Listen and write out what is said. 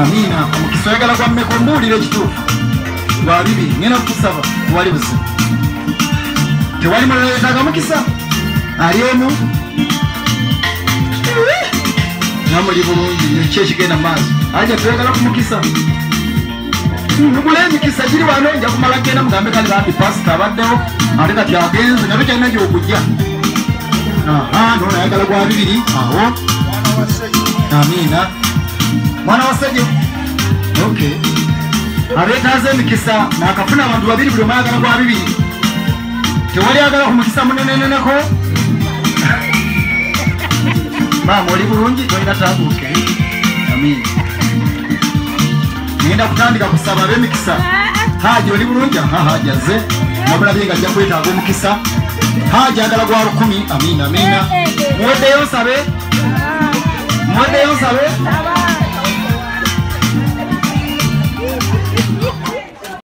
Amina mukiswegala kwa mmekumbulira ekituufu walibi ngena kusaba wali busi tewali mulaga mukisa aliemu namuli bulungi n'ekyeki genda maaso aja twegala kumukisa Nugulemi kisajiri wano nja kumala kena mgambe kali bapi pasta badeo Alika kia wakenzi na vika inaji ukujia Aha nuna ya kala kwa habibili Aho Amina Mwana waseji Ok Alika aze mikisa na akafuna wandu wabili kudoma ya kala kwa habibili Tewali ya kala kumukisa mnenenene ko Mama olivu hungi kwa inatabu ok Amina Nenda kutandika kusaba be mikisa haje oli bulunja haja ze mabula binga jja kwetaaga omukisa haje agala gwa lukumi amina amina mwede yo sabe